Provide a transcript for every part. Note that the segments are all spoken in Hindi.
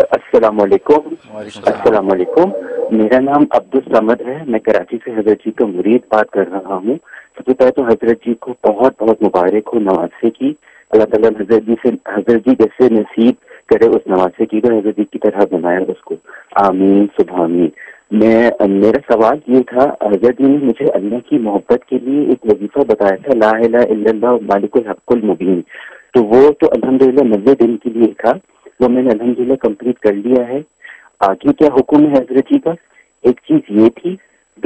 अस्सलाम वालेकुम। मेरा नाम अब्दुल समद है, मैं कराची से हजरत जी का मुरीद बात कर रहा हूँ। सबसे पहले तो हजरत जी को बहुत बहुत मुबारक हो नवासे की। अल्लाह ताला हजरत जी जैसे नसीब करे उस नवासे की, तो हजरत जी की तरह बनाया उसको, आमीन सुभामीन। मेरा सवाल ये था, हजरत जी ने मुझे अल्लाह की मोहब्बत के लिए एक वजीफा बताया था, ला इलाहा इल्लल्लाह मालिकुल हक़्क़ुल मुबीन। तो वो तो अल्हम्दुलिल्लाह 90 दिन के लिए था, वो मैंने अल्हम्दुलिल्लाह कंप्लीट कर लिया है। आगे क्या हुक्म है हजरत जी का, एक चीज ये थी।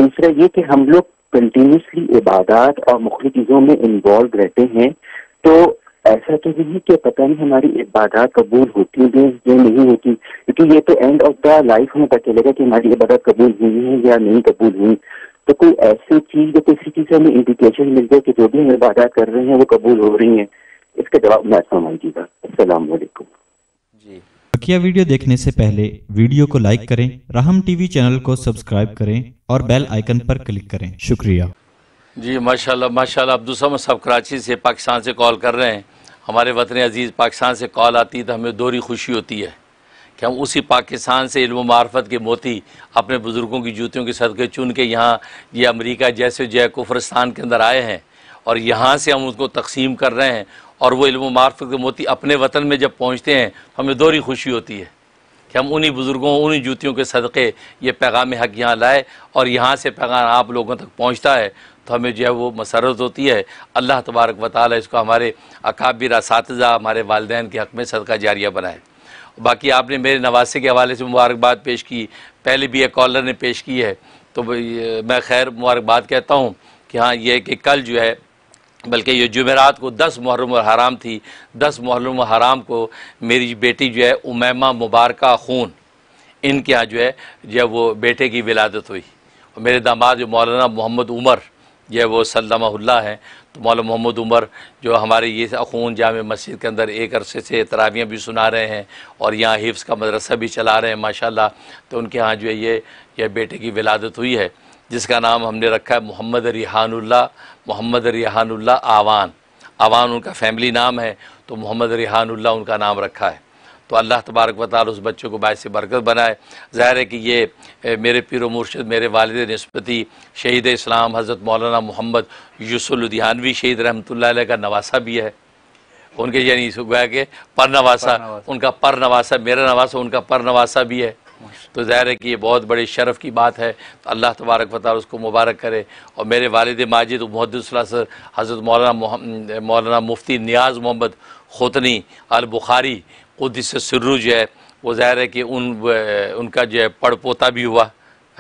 दूसरा ये कि हम लोग कंटिन्यूसली इबादत और मुख्तलिफ चीज़ों में इन्वॉल्व रहते हैं, तो ऐसा तो नहीं कि पता नहीं हमारी इबादत कबूल होती है या नहीं होती, क्योंकि ये तो एंड ऑफ द लाइफ हमें पता चलेगा कि हमारी इबादत कबूल हुई है या नहीं कबूल हुई। तो कोई ऐसी चीज़ या किसी चीज़ से हमें इंडिकेशन मिल जाए कि जो भी हम इबादत कर रहे हैं वो कबूल हो रही है, इसका जवाब मैं समझिएगा। अस्सलाम वालेकुम जी। बकिया वीडियो देखने से पहले वीडियो को लाइक करें, राहम टीवी चैनल को सब्सक्राइब करें और बेल आइकन पर क्लिक करें। शुक्रिया जी। माशाल्लाह माशाल्लाह। अब्दुल समद साहब कराची से, पाकिस्तान से कॉल कर रहे हैं। हमारे वतन अजीज़ पाकिस्तान से कॉल आती है तो हमें दोहरी खुशी होती है कि हम उसी पाकिस्तान से इल्म मार्फत के मोती अपने बुज़ुर्गों की जूतियों के सदक़े चुन के यहाँ ये अमरीका जैसे जय कुफरस्तान के अंदर आए हैं और यहाँ से हम उसको तकसीम कर रहे हैं। और वो इल्म मार्फत के मोती अपने वतन में जब पहुँचते हैं हमें दोहरी खुशी होती है कि हम उन्हीं बुज़ुर्गों उन्हीं जूतियों के सदक़े ये पैगाम हक़ यहाँ लाए और यहाँ से पैगाम आप लोगों तक पहुँचता है, तो हमें जो है वो मसरत होती है। अल्लाह तबारक व तआला इसको हमारे अकाबिर असातिज़ा हमारे वालिदैन के हक़ में सदका जारिया बनाए। बाकी आपने मेरे नवासे के हवाले से मुबारकबाद पेश की, पहले भी एक कॉलर ने पेश की है, तो मैं खैर मुबारकबाद कहता हूँ कि हाँ ये कि कल जो है बल्कि ये जुमेरात को 10 मुहर्रम-उल-हराम थी। 10 मुहर्रम-उल-हराम को मेरी बेटी जो है उमैमा मुबारका खून इनके यहाँ जो है वो बेटे की विलादत हुई। और मेरे दामाद जो मौलाना मोहम्मद उमर जो वो सल्लमहुल्लाह हैं, तो मौलाना मोहम्मद उमर जो हमारे ये अखून जामे मस्जिद के अंदर एक अरसे से तरावियाँ भी सुना रहे हैं और यहाँ हिफ्ज़ का मदरसा भी चला रहे हैं माशाल्लाह। तो उनके यहाँ जो है ये बेटे की विलादत हुई है, जिसका नाम हमने रखा है मोहम्मद रिहानुल्लाह आवान उनका फैमिली नाम है, तो मोहम्मद रिहानुल्लाह उनका नाम रखा है। तो अल्लाह तबारक व तआला उस बच्चों को बायसे बरकत बनाए। ज़ाहिर है कि ये मेरे पीर मुर्शिद मेरे वालिद निस्बती शहीद इस्लाम हज़रत मौलाना मोहम्मद यूसुलुद्दीनवी शहीद रहमतुल्लाह अलैह का नवासा भी है, उनके यानी गोया के मेरा नवासा उनका पर नवासा भी है। तो ज़ाहिर है कि ये बहुत बड़े शरफ़ की बात है, तो अल्लाह तबारक व तआला उसको मुबारक करे। और मेरे वालिद माजिद मुहद्दिस सर हज़रत मौलाना मुफ्ती नियाज़ मोहम्मद खोतनी अल बुखारी उदिस सिर्रू जो है वो ज़ाहिर है कि उनका जो है पड़पोता भी हुआ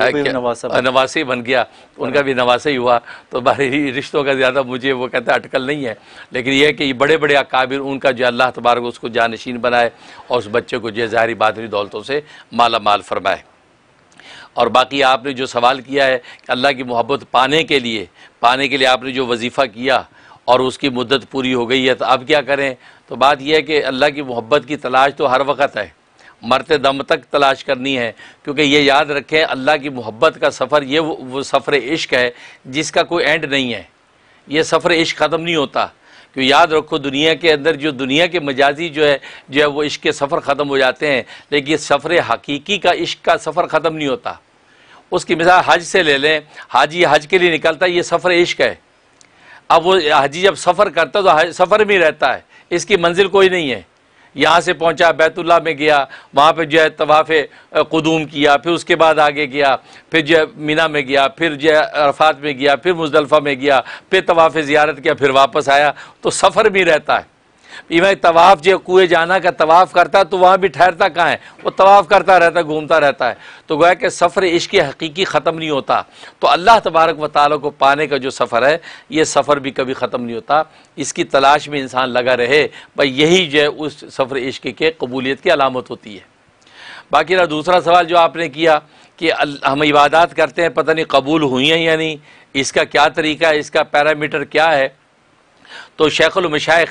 नवासे बन गया, उनका भी नवासे ही हुआ। तो बाहरी रिश्तों का ज़्यादा मुझे वो कहता है अटकल नहीं है, लेकिन यह है कि बड़े बड़े अकाबिर उनका जो अल्लाह तबारक उसको जानशीन बनाए और उस बच्चे को जो ज़ाहिरी बातरी दौलतों से माला माल फरमाए। और बाकी आपने जो सवाल किया है कि अल्लाह की मोहब्बत पाने के लिए आपने जो वजीफ़ा किया और उसकी मुद्दत पूरी हो गई है तो अब क्या करें, तो बात यह है कि अल्लाह की मोहब्बत की तलाश तो हर वक्त है, मरते दम तक तलाश करनी है। क्योंकि ये याद रखें अल्लाह की मोहब्बत का सफ़र ये वो सफ़र इश्क है जिसका कोई एंड नहीं है, ये सफ़र इश्क ख़त्म नहीं होता। क्यों याद रखो दुनिया के अंदर जो दुनिया के मजाजी जो है वो इश्क के सफ़र ख़त्म हो जाते हैं, लेकिन सफ़र हकीकी का इश्क का सफ़र ख़त्म नहीं होता। उसकी मिसाल हज से ले लें, हाजी हज के लिए निकलता है, ये सफ़र इश्क है। अब वो हाजी जब सफ़र करता है तो सफ़र में रहता है, इसकी मंजिल कोई नहीं है। यहाँ से पहुँचा बैतुल्लाह में गया, वहाँ पर जो है तवाफ़े क़ुदूम किया, फिर उसके बाद आगे गया, फिर जो है मीना में गया, फिर जो है अरफात में गया, फिर मुज़दलिफ़ा में गया, फिर तवाफ़े ज़ियारत किया, फिर वापस आया, तो सफ़र में रहता है। इवन तवाफ़ जो कुएँ जाना का तवाफ़ करता है तो वहाँ भी ठहरता कहाँ है, वो तवाफ़ करता रहता है, घूमता रहता है। तो गोया कि सफ़र इश्क़ हकीकी ख़त्म नहीं होता। तो अल्लाह तबारक व तआला को पाने का जो सफ़र है ये सफ़र भी कभी ख़त्म नहीं होता, इसकी तलाश में इंसान लगा रहे, भाई यही जो है उस सफ़र इश्क़ के कबूलियत की अलामत होती है। बाकी रहा दूसरा सवाल जो आपने किया कि हम इबादत करते हैं पता नहीं कबूल हुई हैं या नहीं, इसका क्या तरीका है, इसका पैरामीटर क्या है। तो शेखुल मशाइख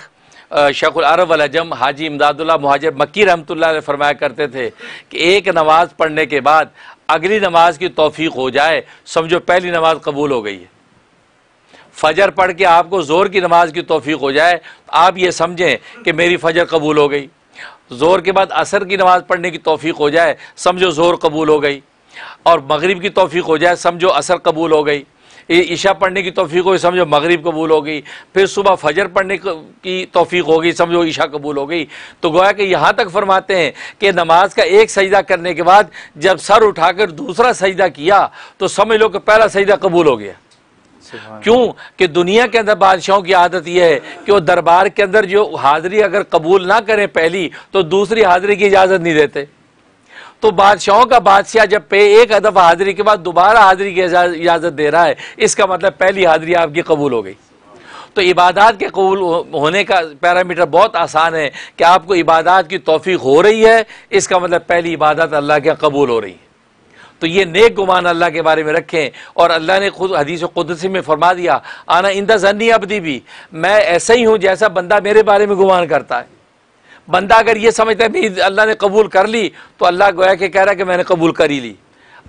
शेखुल अरब वल अजम हाजी इमदादुल्लाह मुहाजिर मक्की रहमतुल्लाह अलैह फरमाया करते थे कि एक नमाज पढ़ने के बाद अगली नमाज की तौफीक हो जाए समझो पहली नमाज कबूल हो गई है। फजर पढ़ के आपको जोर की नमाज की तौफीक हो जाए तो आप ये समझें कि मेरी फजर कबूल हो गई। जोर के बाद असर की नमाज़ पढ़ने की तौफीक हो जाए, समझो जोर कबूल हो गई, और मगरिब की तौफीक हो जाए समझो असर कबूल हो गई, ईशा पढ़ने की तौफीक हो गई समझो मगरिब कबूल हो गई, फिर सुबह फजर पढ़ने की तौफीक हो गई समझो ईशा कबूल हो गई। तो गोया कि यहाँ तक फरमाते हैं कि नमाज का एक सजदा करने के बाद जब सर उठाकर दूसरा सजदा किया तो समझ लो कि पहला सजदा कबूल हो गया। क्यों कि दुनिया के अंदर बादशाहों की आदत यह है कि वो दरबार के अंदर जो हाजिरी अगर कबूल ना करें पहली तो दूसरी हाजिरी की इजाज़त नहीं देते। तो बादशाहों का बादशाह जब पे एक दफ़ा हाजिरी के बाद दोबारा हाजिरी की इजाज़त दे रहा है, इसका मतलब पहली हाजिरी आपकी कबूल हो गई। तो इबादत के कबूल होने का पैरामीटर बहुत आसान है कि आपको इबादत की तौफीक हो रही है, इसका मतलब पहली इबादत अल्लाह के कबूल हो रही है। तो ये नेक गुमान अल्लाह के बारे में रखें। और अल्लाह ने खुद हदीस कुदसी में फरमा दिया, आना इंदा ज़न्नी अब्दी भी, मैं ऐसा ही हूँ जैसा बंदा मेरे बारे में गुमान करता है। बंदा अगर ये समझता है भी अल्लाह ने कबूल कर ली तो अल्लाह गोया के कह रहा है कि मैंने कबूल कर ही ली।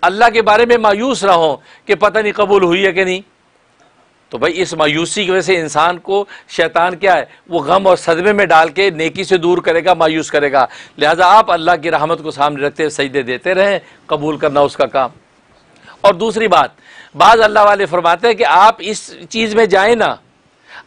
अल्लाह के बारे में मायूस ना हो कि पता नहीं कबूल हुई है कि नहीं। तो भाई इस मायूसी की वजह से इंसान को शैतान क्या है वो गम और सदमे में डाल के नेकी से दूर करेगा, मायूस करेगा। लिहाजा आप अल्लाह की रहमत को सामने रखते सजदे देते रहें, कबूल करना उसका काम। और दूसरी बात, बाज़ अल्लाह वाले फरमाते हैं कि आप इस चीज़ में जाएँ ना,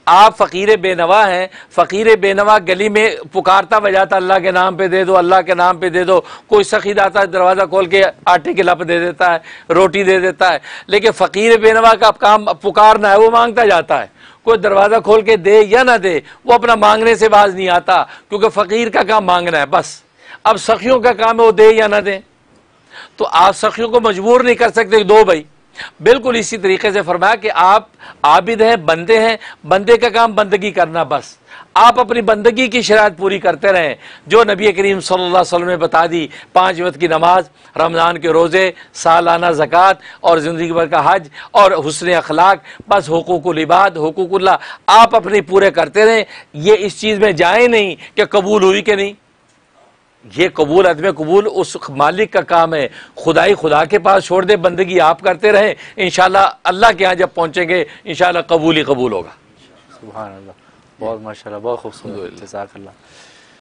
आप फ़कीर बेनवा हैं, फ़कीर बेनवा गली में पुकारता बजाता अल्लाह के नाम पे दे दो, अल्लाह के नाम पे दे दो। कोई सखीद आता है दरवाज़ा खोल के आटे की लप दे देता है, रोटी दे देता है, लेकिन फ़कीर बेनवा का काम पुकारना है, वो मांगता जाता है। कोई दरवाज़ा खोल के दे या ना दे, वो अपना मांगने से बाज नहीं आता, क्योंकि फ़कीर का काम मांगना है बस। अब सखियों का काम है वो दे या ना दे, तो आप सखियों को मजबूर नहीं कर सकते दो भाई। बिल्कुल इसी तरीके से फरमाया कि आप आबिद हैं, बंदे हैं, बंदे का काम बंदगी करना बस। आप अपनी बंदगी की शरात पूरी करते रहें जो नबी करीम सल्लल्लाहु अलैहि वसल्लम ने बता दी। 5 वक्त की नमाज, रमज़ान के रोज़े, सालाना ज़कात और ज़िंदगी भर का हज और हुस्न अखलाक, बस हुकूकुल इबाद, हुकूकुल्लाह आप अपने पूरे करते रहें। ये इस चीज़ में जाए नहीं कि कबूल हुई कि नहीं। ये कबूल अदम कबूल उस मालिक का काम है, खुदाई खुदा के पास छोड़ दे, बंदगी आप करते रहें। इंशाल्लाह अल्लाह के यहाँ जब पहुँचेंगे इंशाल्लाह कबूल ही कबूल होगा। सुभान अल्लाह, बहुत माशाल्लाह, बहुत खूबसूरत।